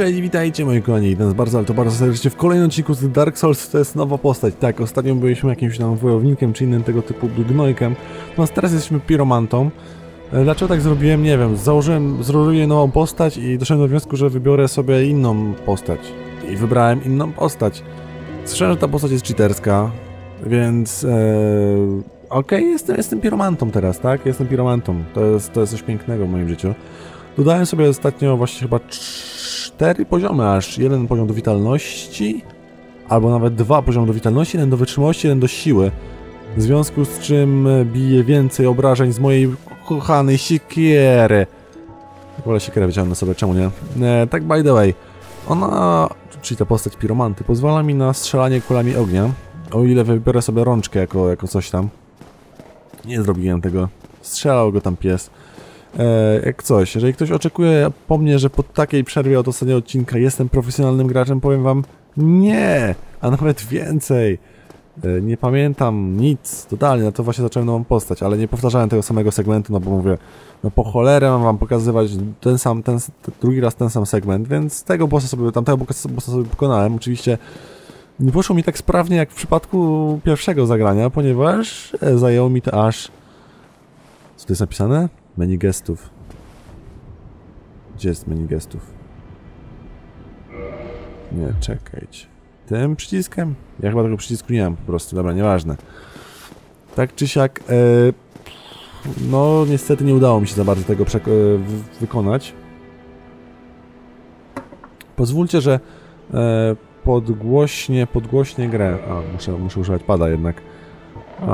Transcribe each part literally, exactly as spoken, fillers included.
Cześć, witajcie moi kochani, ten z bardzo, ale to bardzo serdecznie w kolejnym odcinku z Dark Souls, to jest nowa postać. Tak, ostatnio byliśmy jakimś tam wojownikiem czy innym tego typu gnojkiem, natomiast teraz jesteśmy piromantą. Dlaczego tak zrobiłem? Nie wiem, założyłem, zrobiłem nową postać i doszedłem do wniosku, że wybiorę sobie inną postać. I wybrałem inną postać. Słyszałem, że ta postać jest cheaterska, więc... Ee... Okej, okay, jestem, jestem piromantą teraz, tak? Jestem piromantą. To jest, to jest coś pięknego w moim życiu. Dodałem sobie ostatnio właśnie chyba cztery poziomy aż. Jeden poziom do witalności, albo nawet dwa poziomy do witalności, jeden do wytrzymałości, jeden do siły. W związku z czym bije więcej obrażeń z mojej kochanej siekiery. Wolę siekierę wyciągnę sobie, czemu nie? E, tak by the way. Ona, czyli ta postać piromanty, pozwala mi na strzelanie kulami ognia. O ile wybiorę sobie rączkę jako, jako coś tam. Nie zrobiłem tego. Strzelał go tam pies. Eee, jak coś, jeżeli ktoś oczekuje po mnie, że po takiej przerwie od ostatniego odcinka jestem profesjonalnym graczem, powiem wam nie, a nawet więcej. Eee, nie pamiętam nic, totalnie, na to właśnie zacząłem nową postać, ale nie powtarzałem tego samego segmentu, no bo mówię, no po cholerę mam wam pokazywać ten sam, ten, ten drugi raz ten sam segment, więc tego bossa sobie, tamtego bossa sobie pokonałem, oczywiście. Nie poszło mi tak sprawnie jak w przypadku pierwszego zagrania, ponieważ zajęło mi to aż... Co to jest napisane? Menu gestów. Gdzie jest menu gestów? Nie, czekajcie. Tym przyciskiem? Ja chyba tego przycisku nie mam po prostu, dobra, nieważne. Tak czy siak... Yy, no niestety nie udało mi się za bardzo tego yy, wykonać. Pozwólcie, że... Yy, Podgłośnie, podgłośnie grę. A, muszę, muszę używać pada jednak. A,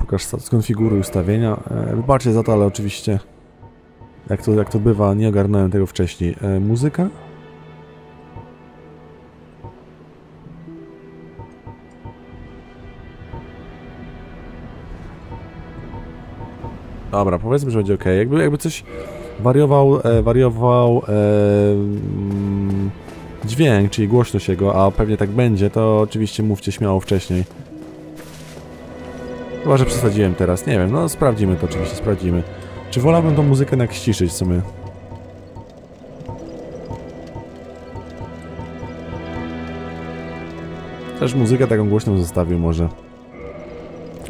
pokaż, skonfiguruj ustawienia. E, wybaczcie za to, ale oczywiście, jak to, jak to bywa, nie ogarnąłem tego wcześniej. E, muzyka? Dobra, powiedzmy, że będzie ok. Jakby, jakby coś wariował, e, wariował... E, mm, dźwięk, czyli głośność jego, a pewnie tak będzie, to oczywiście mówcie śmiało wcześniej. Chyba, że przesadziłem teraz, nie wiem, no sprawdzimy to oczywiście, sprawdzimy. Czy wolałbym tą muzykę jednak ściszyć w sumie? Też muzykę taką głośną zostawił może.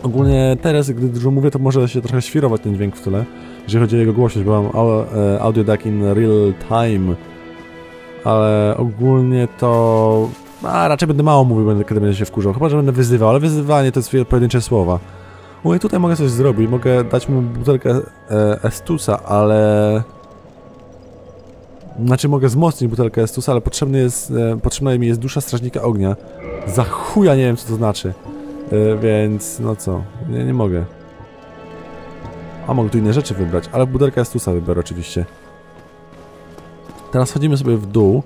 Ogólnie teraz, gdy dużo mówię, to może się trochę świrować ten dźwięk w tle, jeżeli chodzi o jego głośność, bo mam audio duck in real time. Ale ogólnie to... A, raczej będę mało mówił, będę, kiedy będę się wkurzał. Chyba, że będę wyzywał, ale wyzywanie to jest pojedyncze słowa. Mówię, tutaj mogę coś zrobić, mogę dać mu butelkę e, Estusa, ale... Znaczy, mogę wzmocnić butelkę Estusa, ale potrzebny jest, e, potrzebna mi jest dusza strażnika ognia. Za chuja nie wiem, co to znaczy. E, więc, no co, nie, nie mogę. A, mogę tu inne rzeczy wybrać, ale butelkę Estusa wybiorę oczywiście. Teraz chodzimy sobie w dół,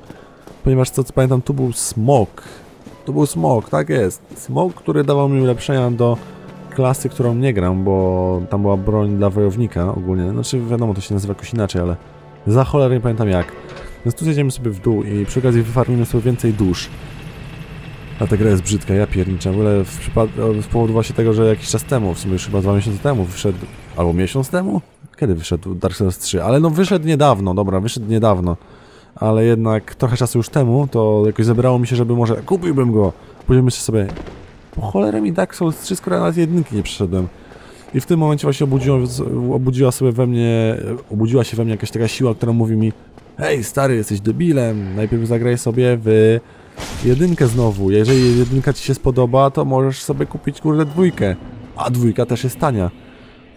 ponieważ co, co pamiętam, tu był smok. Tu był smok, tak jest. Smok, który dawał mi ulepszenia do klasy, którą nie gram, bo tam była broń dla wojownika ogólnie. Znaczy wiadomo, to się nazywa jakoś inaczej, ale za cholerę nie pamiętam jak. Więc tu zjedziemy sobie w dół i przy okazji wyfarmimy sobie więcej dusz. A ta gra jest brzydka, ja pierniczę. W ogóle z powodu właśnie tego, że jakiś czas temu, w sumie już chyba dwa miesiące temu wyszedł... Albo miesiąc temu? Kiedy wyszedł Dark Souls trzy? Ale no wyszedł niedawno, dobra, wyszedł niedawno. Ale jednak trochę czasu już temu, to jakoś zebrało mi się, żeby może... Kupiłbym go! Później myślę sobie... Po cholerę mi Dark Souls trzy, skoro ja nawet jedynki nie przeszedłem. I w tym momencie właśnie obudziła, obudziła sobie we mnie... Obudziła się we mnie jakaś taka siła, która mówi mi... Hej stary, jesteś debilem, najpierw zagraj sobie w... Jedynkę znowu, jeżeli jedynka ci się spodoba, to możesz sobie kupić kurde dwójkę. A dwójka też jest tania.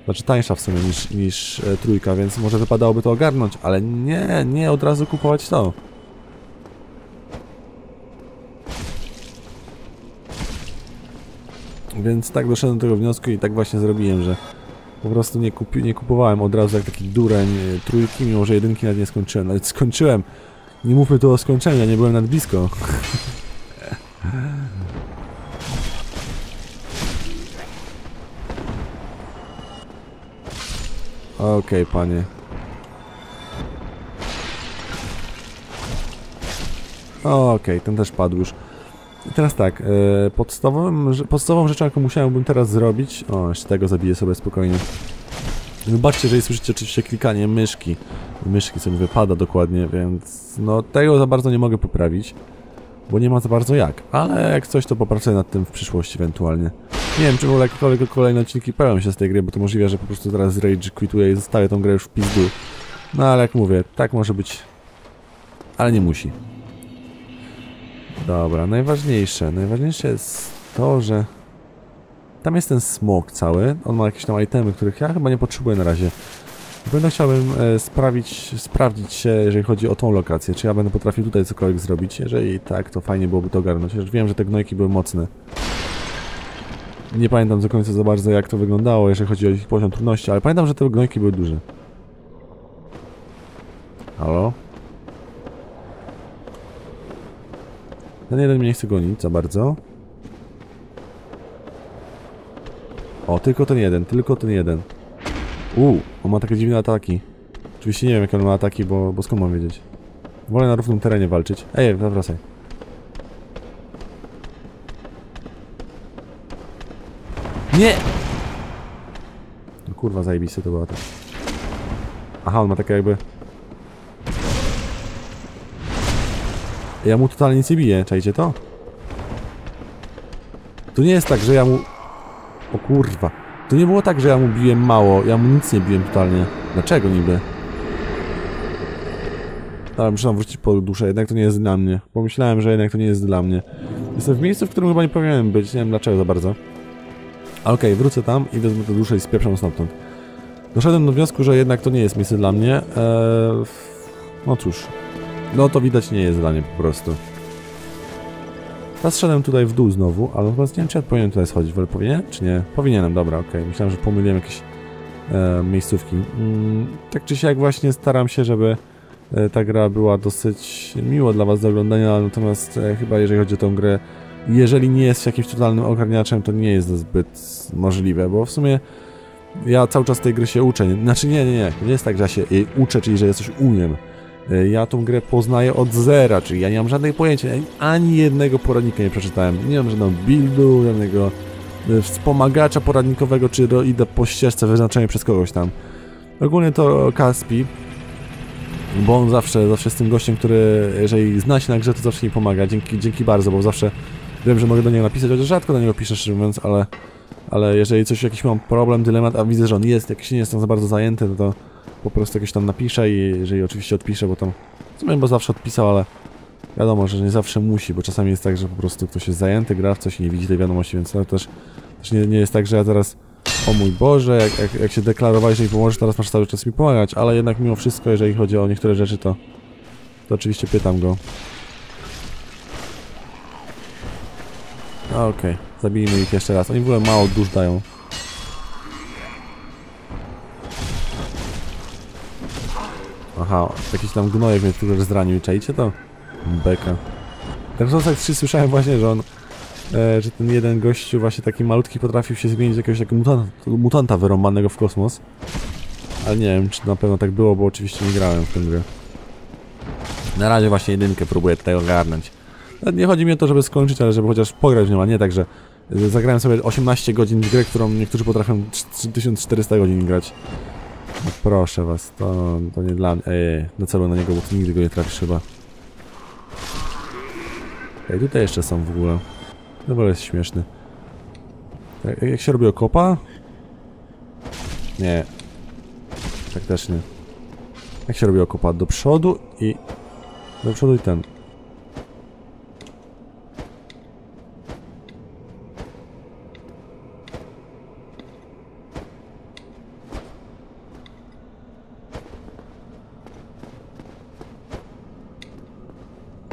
Znaczy tańsza w sumie niż, niż e, trójka, więc może wypadałoby to ogarnąć, ale nie, nie od razu kupować to. Więc tak doszedłem do tego wniosku i tak właśnie zrobiłem, że po prostu nie, kupi, nie kupowałem od razu jak taki dureń e, trójki, mimo że jedynki nawet nie skończyłem, nawet skończyłem. Nie mówmy tu o skończeniu, ja nie byłem nad blisko. Okej, panie. Okej, ten też padł już. I teraz tak, yy, podstawową, podstawową rzeczą, jaką musiałbym teraz zrobić... O, jeszcze tego zabiję sobie spokojnie. Wybaczcie, jeżeli słyszycie oczywiście klikanie myszki. Myszki sobie wypada dokładnie, więc no tego za bardzo nie mogę poprawić, bo nie ma za bardzo jak. Ale jak coś, to popracuję nad tym w przyszłości ewentualnie. Nie wiem, czy w ogóle jakiekolwiek kolejne odcinki pełnią się z tej gry, bo to możliwe, że po prostu teraz rage quituję i zostawię tą grę już w pizdu. No ale jak mówię, tak może być, ale nie musi. Dobra, najważniejsze. Najważniejsze jest to, że... Tam jest ten smok cały, on ma jakieś tam itemy, których ja chyba nie potrzebuję na razie. Będę chciałbym e, sprawić, sprawdzić się, jeżeli chodzi o tą lokację, czy ja będę potrafił tutaj cokolwiek zrobić. Jeżeli tak, to fajnie byłoby to ogarnąć, chociaż wiem, że te gnojki były mocne. Nie pamiętam do końca za bardzo, jak to wyglądało, jeżeli chodzi o ich poziom trudności, ale pamiętam, że te gnojki były duże. Halo? Ten jeden mnie nie chce gonić za bardzo. O, tylko ten jeden, tylko ten jeden. Uuu, on ma takie dziwne ataki. Oczywiście nie wiem, jakie on ma ataki, bo, bo skąd mam wiedzieć. Wolę na równym terenie walczyć. Ej, zawracaj. Nie! No kurwa, zajebiste to była ta. Aha, on ma takie jakby... Ja mu totalnie nic nie biję, czajcie to? To nie jest tak, że ja mu... O kurwa. To nie było tak, że ja mu biłem mało, ja mu nic nie biłem totalnie. Dlaczego niby? Ale muszę tam wrócić po duszę, jednak to nie jest dla mnie. Pomyślałem, że jednak to nie jest dla mnie. Jestem w miejscu, w którym chyba nie powinienem być, nie wiem dlaczego za bardzo. Ale okej, okay, wrócę tam i wezmę tę duszę i spieprzam stamtąd. Doszedłem do wniosku, że jednak to nie jest miejsce dla mnie. Eee, no cóż. No to widać nie jest dla mnie po prostu. Teraz szedłem tutaj w dół znowu, ale chyba nie wiem, czy ja powinienem tutaj schodzić. Wolę powinienem, czy nie? Powinienem, dobra, okej. Okay. Myślałem, że pomyliłem jakieś e, miejscówki. Mm, tak czy siak właśnie staram się, żeby e, ta gra była dosyć miła dla was do oglądania, natomiast e, chyba jeżeli chodzi o tę grę, jeżeli nie jest jakimś totalnym ogarniaczem, to nie jest to zbyt możliwe, bo w sumie ja cały czas tej gry się uczę. Znaczy nie, nie, nie. Nie jest tak, że ja się jej uczę, czyli że ja coś umiem. Ja tą grę poznaję od zera, czyli ja nie mam żadnego pojęcia, ani jednego poradnika nie przeczytałem. Nie mam żadnego buildu, żadnego wspomagacza poradnikowego, czy idę po ścieżce wyznaczonej przez kogoś tam. Ogólnie to Kaspi, bo on zawsze, zawsze jest tym gościem, który jeżeli zna się na grze, to zawsze mi pomaga. Dzięki, dzięki bardzo, bo zawsze wiem, że mogę do niego napisać, chociaż rzadko do niego piszę, szczerze mówiąc, ale, ale jeżeli coś, jakiś mam problem, dylemat, a widzę, że on jest, jakiś nie jestem za bardzo zajęty, no to po prostu jakieś tam napiszę i jeżeli oczywiście odpiszę, bo tam... W sumie bo zawsze odpisał, ale wiadomo, że nie zawsze musi, bo czasami jest tak, że po prostu ktoś jest zajęty, gra w coś i nie widzi tej wiadomości, więc no, też, też nie, nie jest tak, że ja teraz... O mój Boże, jak, jak, jak się deklarowałeś, że mi pomożesz, teraz masz cały czas mi pomagać, ale jednak mimo wszystko, jeżeli chodzi o niektóre rzeczy, to... To oczywiście pytam go. Okej, okay. Zabijmy ich jeszcze raz. Oni w ogóle mało dusz dają. Aha, jakiś tam gnojek mnie tylko zranił i czajcie to? Beka. Dark Souls trzy słyszałem właśnie, że on... E, że ten jeden gościu właśnie taki malutki potrafił się zmienić w jakiegoś takiego mutanta, mutanta wyrąbanego w kosmos. Ale nie wiem, czy na pewno tak było, bo oczywiście nie grałem w tę grę. Na razie właśnie jedynkę próbuję tutaj ogarnąć. Nawet nie chodzi mi o to, żeby skończyć, ale żeby chociaż pograć w nią, a nie tak, że... Zagrałem sobie osiemnaście godzin w grę, którą niektórzy potrafią trzy tysiące czterysta godzin grać. No proszę was, to, to nie dla mnie. Ej, na celu na niego, bo ty nigdy go nie trafisz chyba. Ej, tutaj jeszcze są w ogóle. No bo jest śmieszny. Jak, jak się robi okopa? Nie. Tak też nie. Jak się robi okopa? Do przodu i... Do przodu i ten.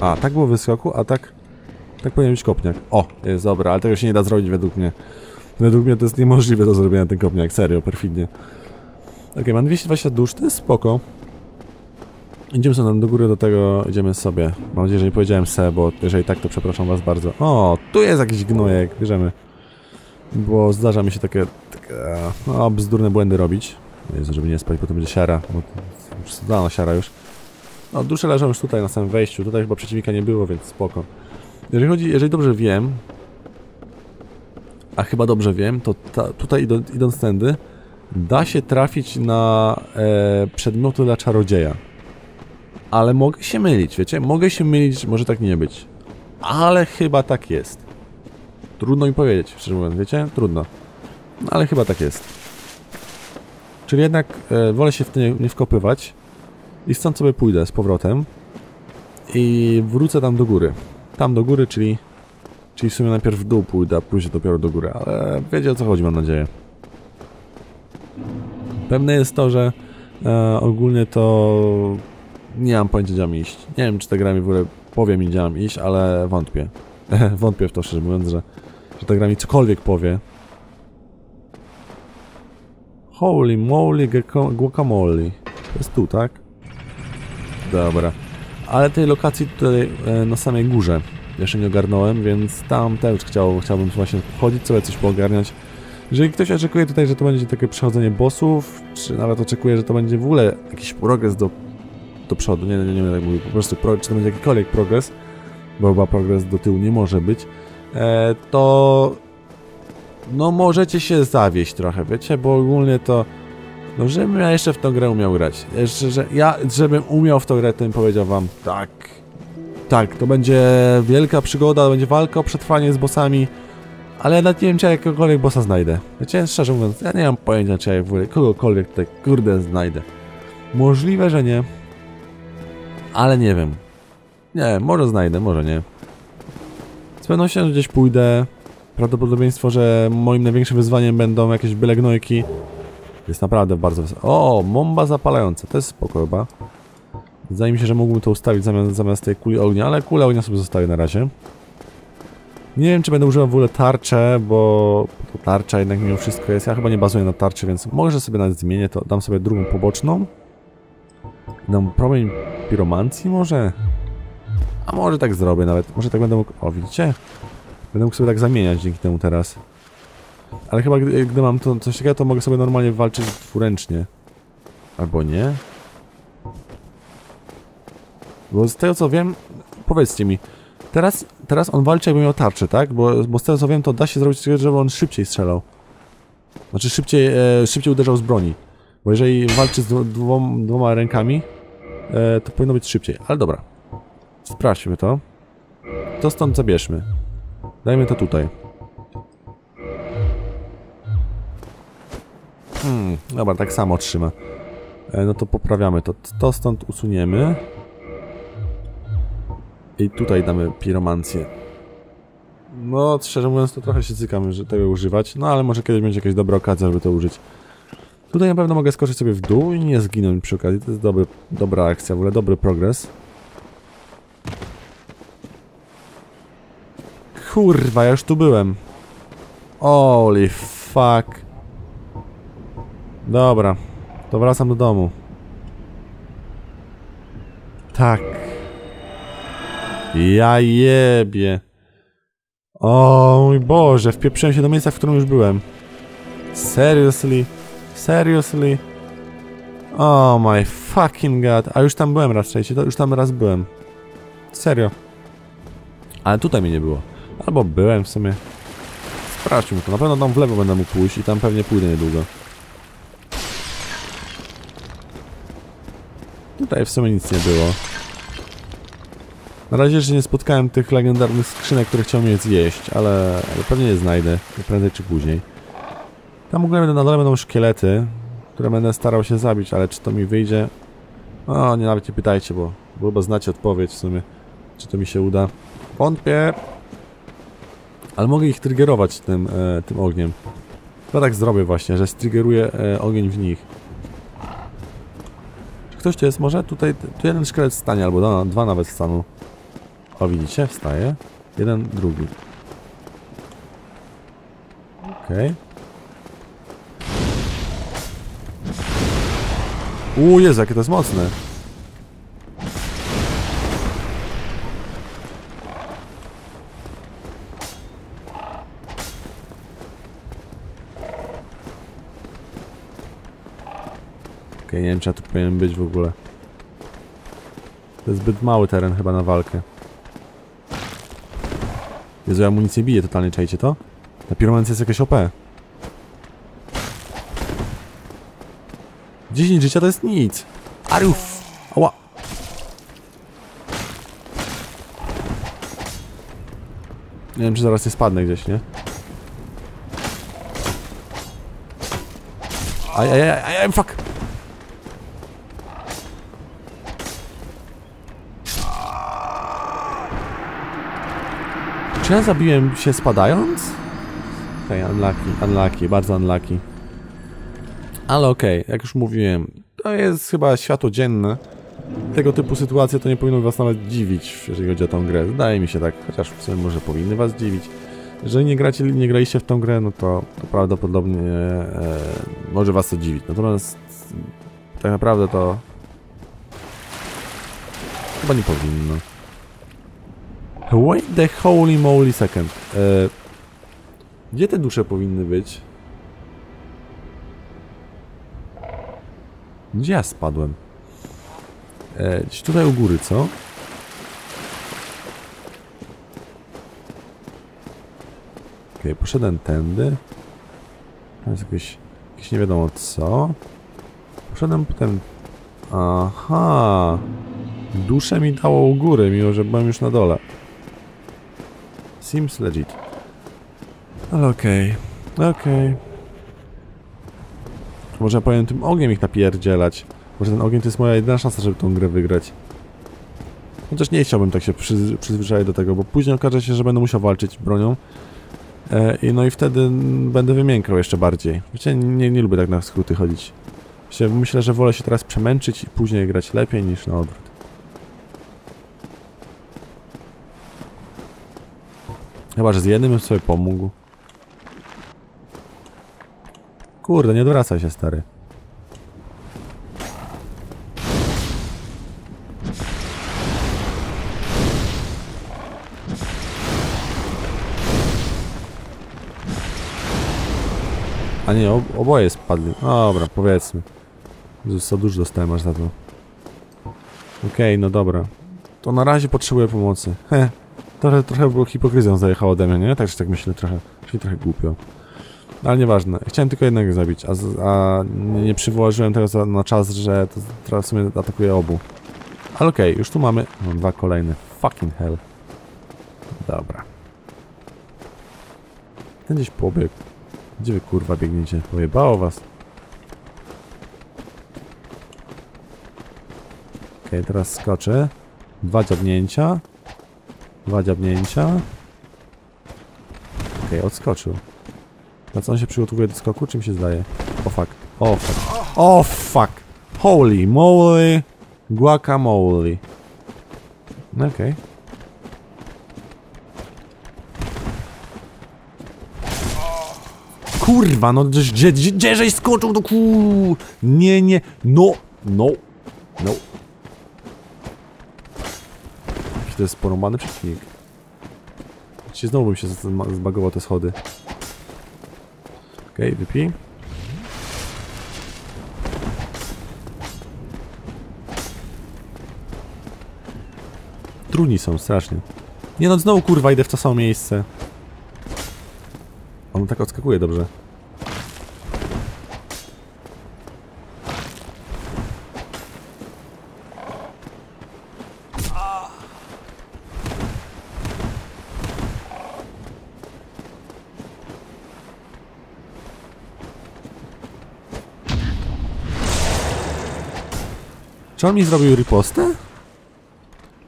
A, tak było w wyskoku, a tak... Tak powinien być kopniak. O, jest dobra, ale tego się nie da zrobić według mnie. Według mnie to jest niemożliwe do zrobienia ten kopniak, serio, perfidnie. Okej, okay, mam dwieście dwadzieścia dusz, to jest spoko. Idziemy sobie do góry, do tego idziemy sobie. Mam nadzieję, że nie powiedziałem se, bo jeżeli tak, to przepraszam was bardzo. O, tu jest jakiś gnojek, bierzemy. Bo zdarza mi się takie... takie no, bzdurne błędy robić. Jezu, żeby nie spać, potem będzie siara, bo dano siara już. No, dusze leżą już tutaj na samym wejściu, tutaj chyba przeciwnika nie było, więc spoko. Jeżeli chodzi, jeżeli dobrze wiem, a chyba dobrze wiem, to ta, tutaj idąc tędy, da się trafić na e, przedmioty dla czarodzieja. Ale mogę się mylić, wiecie? Mogę się mylić, może tak nie być. Ale chyba tak jest. Trudno mi powiedzieć, szczerze mówiąc, wiecie? Trudno. No, ale chyba tak jest. Czyli jednak e, wolę się w to nie, nie wkopywać. I stąd sobie pójdę z powrotem. I wrócę tam do góry. Tam do góry, czyli... Czyli w sumie najpierw w dół pójdę, a później dopiero do góry. Ale wiecie, o co chodzi, mam nadzieję. Pewne jest to, że e, ogólnie to... Nie mam pojęcia, gdzie mam iść. Nie wiem, czy ta gra mi w ogóle powie mi, gdzie mam iść, ale wątpię. Wątpię w to, szczerze mówiąc, że, że ta gra mi cokolwiek powie. Holy moly guacamole. To jest tu, tak? Dobra. Ale tej lokacji tutaj e, na samej górze jeszcze nie ogarnąłem, więc tam też chciał, chciałbym właśnie chodzić, sobie coś poogarniać. Jeżeli ktoś oczekuje tutaj, że to będzie takie przechodzenie bossów, czy nawet oczekuje, że to będzie w ogóle jakiś progres do do przodu, nie, nie, nie wiem jak mówię, po prostu pro, czy to będzie jakikolwiek progres, bo chyba progres do tyłu nie może być, e, to no możecie się zawieść trochę, wiecie, bo ogólnie to no żebym ja jeszcze w tą grę umiał grać, jeszcze, że ja żebym umiał w tą grę, tym powiedział wam tak, tak, to będzie wielka przygoda, to będzie walka o przetrwanie z bossami, ale ja nawet nie wiem, czy ja jakiegokolwiek bossa znajdę, wiecie, szczerze mówiąc, ja nie mam pojęcia, czy ja w ogóle kogokolwiek tutaj kurde znajdę, możliwe, że nie. Ale nie wiem. Nie, może znajdę, może nie. Z pewnością, że gdzieś pójdę. Prawdopodobieństwo, że moim największym wyzwaniem będą jakieś byle gnojki. Jest naprawdę bardzo... O, bomba zapalająca. To jest spoko chyba. Zdaje mi się, że mógłbym to ustawić zamiast, zamiast tej kuli ognia, ale kulę ognia sobie zostawię na razie. Nie wiem, czy będę używał w ogóle tarczę, bo to tarcza jednak mimo wszystko jest. Ja chyba nie bazuję na tarczy, więc może sobie nawet zmienię to. Dam sobie drugą poboczną. Dam promień piromancji może? A może tak zrobię nawet, może tak będę mógł... O, widzicie? Będę mógł sobie tak zamieniać dzięki temu teraz. Ale chyba gdy, gdy mam to, coś takiego, to mogę sobie normalnie walczyć dwuręcznie. Albo nie? Bo z tego co wiem... Powiedzcie mi. Teraz, teraz on walczy jakby miał tarczę, tak? Bo, bo z tego co wiem, to da się zrobić coś, żeby on szybciej strzelał. Znaczy szybciej, e, szybciej uderzał z broni. Bo jeżeli walczy z dwoma, dwoma rękami, e, to powinno być szybciej. Ale dobra. Sprawdźmy to. To stąd zabierzmy. Dajmy to tutaj. Hmm, dobra, tak samo trzyma. E, no to poprawiamy to. To stąd usuniemy. I tutaj damy piromancję. No, szczerze mówiąc, to trochę się cykam, że tego używać. No, ale może kiedyś będzie jakaś dobra okazja, żeby to użyć. Tutaj na pewno mogę skoczyć sobie w dół i nie zginąć przy okazji. To jest dobry, dobra akcja, w ogóle dobry progres. Kurwa, ja już tu byłem. Holy fuck. Dobra, to wracam do domu. Tak. Ja jebie. O mój Boże, wpieprzyłem się do miejsca, w którym już byłem. Seriously? Seriously? Oh my fucking god. A już tam byłem raz, słuchajcie, to już tam raz byłem. Serio. Ale tutaj mnie nie było. Albo byłem w sumie. Sprawdźmy to. Na pewno tam w lewo będę mógł pójść i tam pewnie pójdę niedługo. Tutaj w sumie nic nie było. Na razie jeszcze nie spotkałem tych legendarnych skrzynek, które chciał mnie zjeść, ale, ale pewnie je znajdę. Prędzej czy później. Tam ogólnie na dole będą szkielety, które będę starał się zabić, ale czy to mi wyjdzie? O, nie, nawet nie pytajcie, bo, bo chyba znacie odpowiedź w sumie, czy to mi się uda. Wątpię! Ale mogę ich triggerować tym, e, tym ogniem. To tak zrobię właśnie, że striggeruję e, ogień w nich. Czy ktoś tu jest może? Tutaj tu jeden szkielet stanie, albo da, dwa nawet staną. O, widzicie? Wstaje. Jeden, drugi. Okej. Okay. Uuu, Jezu, jakie to jest mocne. Okej, nie wiem, czy ja tu powinienem być w ogóle. To jest zbyt mały teren chyba na walkę. Jezu, ja mu nic nie biję totalnie, czajcie to? Ta piromancja jest jakaś O P. dziesięć życia to jest nic. Aruf! Ała! Nie wiem, czy zaraz nie spadnę gdzieś, nie? Aj, aj, aj, aj, fuck! Czy ja zabiłem się spadając? Okej, okay, unlucky, unlucky, bardzo unlucky. Ale okej, okay, jak już mówiłem, to jest chyba światło dzienne. Tego typu sytuacje to nie powinno was nawet dziwić, jeżeli chodzi o tą grę. Wydaje mi się tak, chociaż w sumie może powinny was dziwić. Jeżeli nie gracie, nie graliście w tą grę, no to, to prawdopodobnie e, może was to dziwić. Natomiast tak naprawdę to chyba nie powinno. Wait the holy moly second. E, gdzie te dusze powinny być? Gdzie ja spadłem? E, gdzieś tutaj u góry, co? Okej, okay, poszedłem tędy. To jest jakieś, jakieś nie wiadomo co. Poszedłem potem... Aha! Duszę mi dało u góry, mimo że byłem już na dole. Seems legit. Ale okej, okay. okej. Okay. Może ja powinienem tym ogniem ich napierdzielać. Może ten ogień to jest moja jedyna szansa, żeby tą grę wygrać. Chociaż nie chciałbym tak się przy, przyzwyczaić do tego, bo później okaże się, że będę musiał walczyć bronią. I no i wtedy będę wymiękał jeszcze bardziej. Wiecie, nie, nie lubię tak na skróty chodzić. Wiecie, myślę, że wolę się teraz przemęczyć i później grać lepiej niż na odwrót. Chyba, że z jednym bym sobie pomógł. Kurde, nie odwracaj się, stary. A nie, oboje spadli. Dobra, powiedzmy. Jezus, co dużo dostałem aż za to. Okej, okay, no dobra. To na razie potrzebuję pomocy. Heh. Trochę, trochę było hipokryzją zajechało ode mnie, nie? Także tak myślę trochę. Czyli trochę głupio. Ale nieważne. Chciałem tylko jednego zabić, a, a nie przywołażyłem tego na czas, że to teraz w sumie atakuje obu. Ale okej, okay, już tu mamy... Mam dwa kolejne. Fucking hell. Dobra. Ten gdzieś pobiegł. Gdzie wy kurwa biegniecie? Pojebało was. Okej, okay, teraz skoczę. Dwa dziabnięcia. Dwa dziabnięcia. Okej, okay, odskoczył. Na co on się przygotowuje do skoku? Czym się zdaje? O fuck. O fuck. O fuck. Holy moly. Guacamole. Okej. Okay. Kurwa, no gdzie, gdzie, gdzie żeś skoczył do kuu? Nie, nie, no, no, no. Jaki to jest porąbany przeciwnik. Znaczy, znowu bym się zbagował te schody. Okej, okay, wypij. Trudni są, strasznie. Nie no, znowu kurwa idę w to samo miejsce. On tak odskakuje dobrze. Czy on mi zrobił ripostę?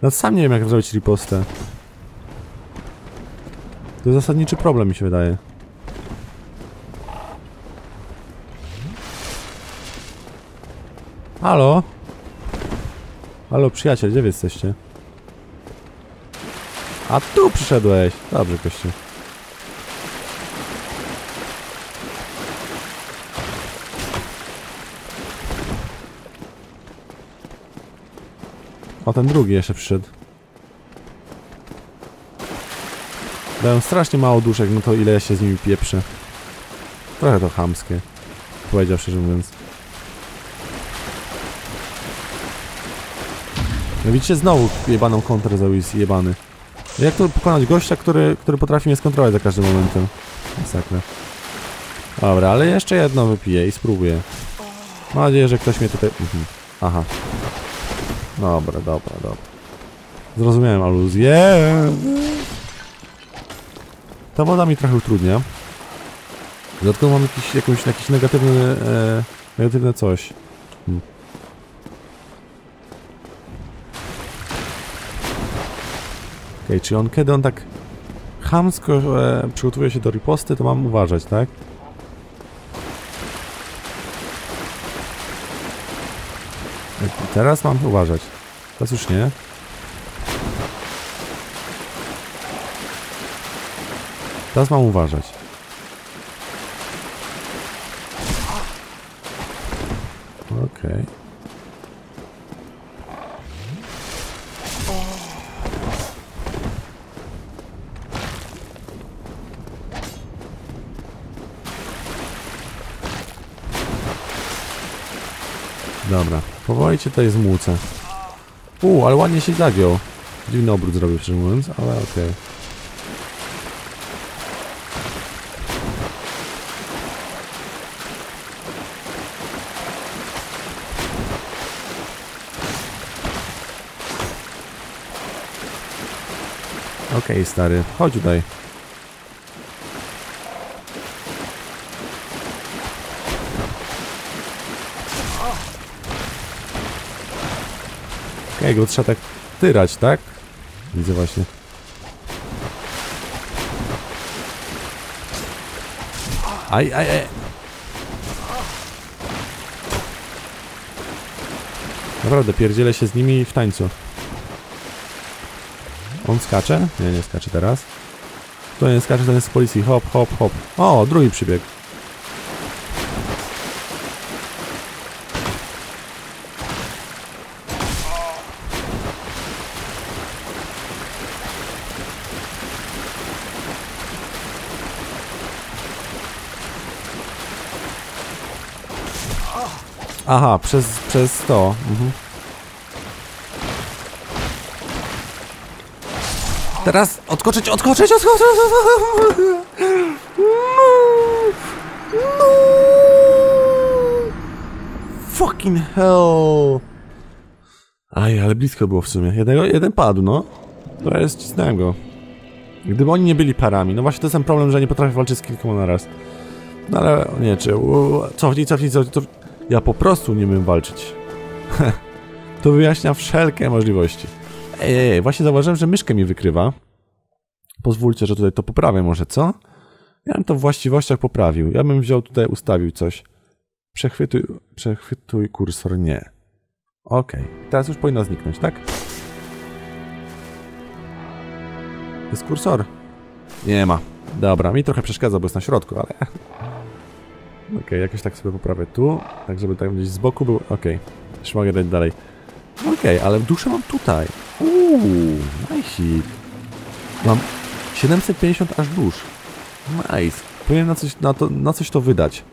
No sam nie wiem, jak zrobić ripostę. To zasadniczy problem, mi się wydaje. Halo? Halo, przyjaciel, gdzie wy jesteście? A tu przyszedłeś! Dobrze, kości. O, ten drugi jeszcze przyszedł. Dają strasznie mało duszek, no to ile ja się z nimi pieprzę. Trochę to chamskie, powiedział szczerze mówiąc. No widzicie, znowu jebaną kontrę zrobił, jebany. Jak to pokonać gościa, który, który potrafi mnie skontrolować za każdym momentem? Masakra. Dobra, ale jeszcze jedno wypiję i spróbuję. Mam nadzieję, że ktoś mnie tutaj... Mhm. Aha. Dobra, dobra, dobra. Zrozumiałem aluzję. Ta woda mi trochę utrudnia. Dodatkowo mam jakiś, jakąś, jakiś negatywny... E, negatywne coś. Hmm. Okej, okay, czy on kiedy on tak chamsko e, przygotowuje się do riposty, to mam uważać, tak? Teraz mam uważać. Teraz już nie. Teraz mam uważać. Okej. Okay. Dobra. Powoli cię tutaj zmłucę. Uuu, ale ładnie się zagiął. Dziwny obrót zrobił, szczerze mówiąc, ale okej. Okay. Okej, okay, stary, chodź tutaj. Okej, okay, go trzeba tak tyrać, tak? Widzę właśnie. Aj, aj, aj. Naprawdę, pierdzielę się z nimi w tańcu. On skacze? Nie, nie skacze teraz. To nie skacze, ten jest z policji. Hop, hop, hop. O, drugi przybieg. Aha, przez, przez to. Mhm. Teraz odskoczyć, odskoczyć, odskoczyć, odskoczyć. No, no. Fucking hell. Aj, ale blisko było w sumie. Jednego, jeden padł, no. To ja ścisnąłem go. Gdyby oni nie byli parami. No właśnie to jest ten problem, że nie potrafię walczyć z kilkoma na raz. No ale nie, czy... Cofnij, cofnij, cofnij, cofnij. Ja po prostu nie umiem walczyć. To wyjaśnia wszelkie możliwości. Ej, ej, ej, właśnie zauważyłem, że myszkę mi wykrywa. Pozwólcie, że tutaj to poprawię może, co? Ja bym to w właściwościach poprawił. Ja bym wziął tutaj, ustawił coś. Przechwytuj, przechwytuj kursor, nie. Okej, okay. Teraz już powinna zniknąć, tak? Jest kursor? Nie ma. Dobra, mi trochę przeszkadza, bo jest na środku, ale... Okej, okay, jakoś tak sobie poprawię tu, tak żeby tak gdzieś z boku był. Okej, okay. Już mogę dać dalej. Okej, okay, ale duszę mam tutaj. Uuu, nice. Mam siedemset pięćdziesiąt aż dusz. Nice. Powinienem na coś, na to, na coś to wydać.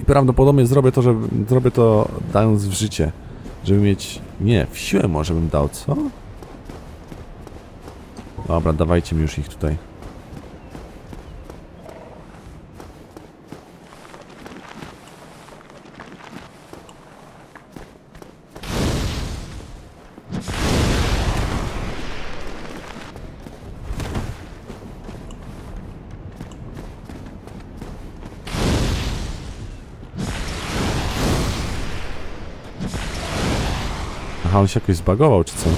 I prawdopodobnie zrobię to, że zrobię to dając w życie. Żeby mieć... Nie, w siłę może bym dał, co? Dobra, dawajcie mi już ich tutaj. Aha, on się jakoś zbagował, czy co?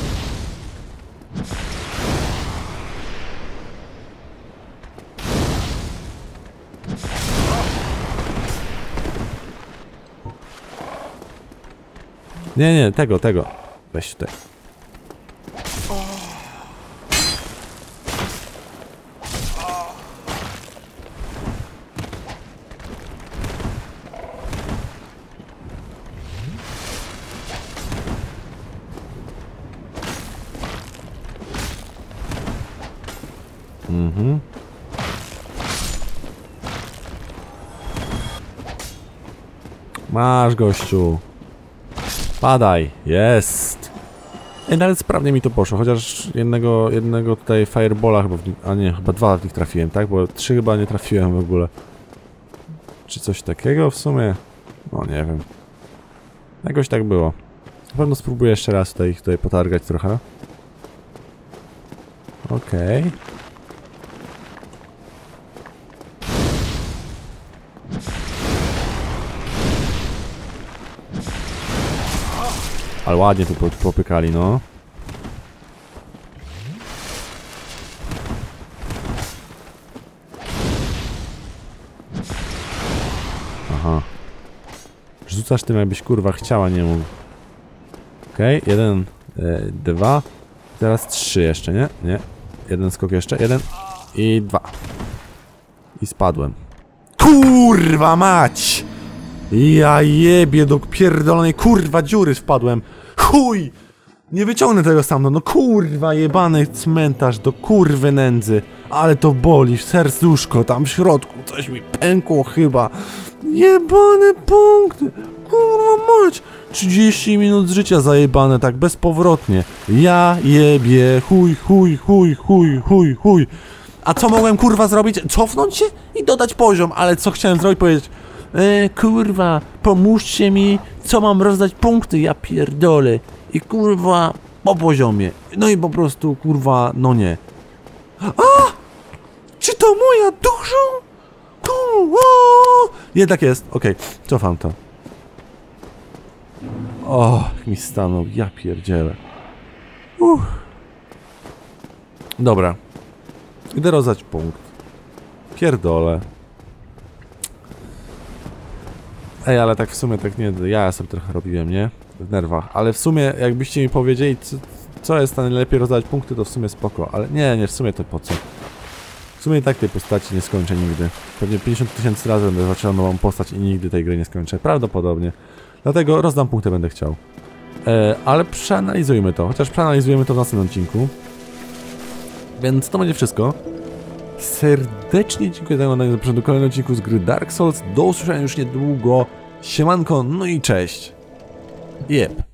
Nie, nie, tego, tego. Weź tutaj. Mhm. Masz, gościu. Padaj. Jest. I nawet sprawnie mi to poszło, chociaż jednego, jednego tutaj firebola chyba... W, a nie, chyba dwa w nich trafiłem, tak? Bo trzy chyba nie trafiłem w ogóle. Czy coś takiego w sumie? No nie wiem. Jakoś tak było. Na pewno spróbuję jeszcze raz tutaj, tutaj potargać trochę. Okej. Okay. Ale ładnie tu popykali, no. Aha. Rzucasz tym, jakbyś kurwa chciała, nie mógł. Okej, okay. Jeden, y, dwa. Teraz trzy jeszcze, nie? Nie. Jeden skok jeszcze, jeden i dwa. I spadłem. Kurwa mać! Ja jebie do pierdolonej kurwa dziury wpadłem. Chuj! Nie wyciągnę tego stamtąd, no kurwa jebany cmentarz do kurwy nędzy. Ale to boli, serduszko, tam w środku coś mi pękło chyba. Jebane punkty! Kurwa mać! trzydzieści minut życia zajebane tak bezpowrotnie. Ja jebie, chuj, chuj, chuj, chuj, chuj, chuj. A co mogłem kurwa zrobić? Cofnąć się i dodać poziom, ale co chciałem zrobić? Powiedzieć... E, kurwa, pomóżcie mi, co mam rozdać punkty, ja pierdolę. I kurwa, po poziomie. No i po prostu, kurwa, no nie. A! Czy to moja dużo? Kurwa! Jednak jest, okej, okay. Cofam to. O, mi stanął, ja pierdzielę. Uff. Dobra. Idę rozdać punkt. Pierdolę. Ej, ale tak w sumie, tak nie, ja sobie trochę robiłem, nie? W nerwach, ale w sumie jakbyście mi powiedzieli, co, co jest najlepiej rozdać punkty, to w sumie spoko, ale nie, nie, w sumie to po co? W sumie i tak tej postaci nie skończę nigdy. Pewnie pięćdziesiąt tysięcy razy będę zaczął nową postać i nigdy tej gry nie skończę, prawdopodobnie. Dlatego rozdam punkty, będę chciał. E, ale przeanalizujmy to, chociaż przeanalizujemy to w następnym odcinku. Więc to będzie wszystko. Serdecznie dziękuję za oglądanie, zapraszam do kolejnego odcinku z gry Dark Souls. Do usłyszenia już niedługo. Siemanko, no i cześć. Jep.